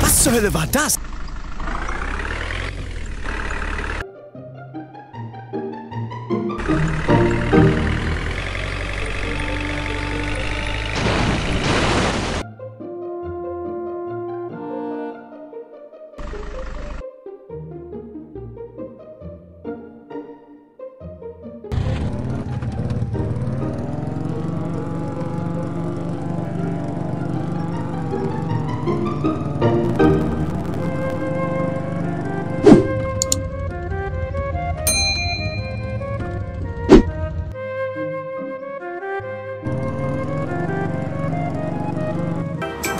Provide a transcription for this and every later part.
Was zur Hölle war das?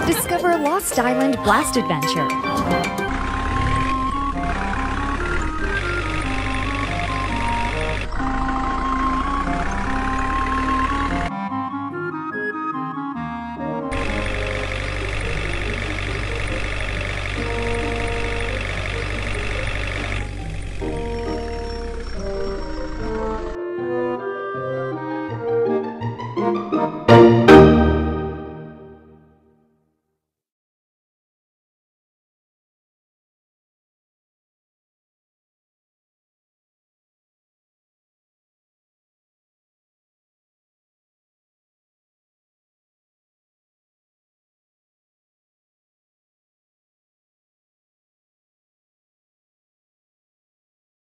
Discover Lost Island Blast Adventure.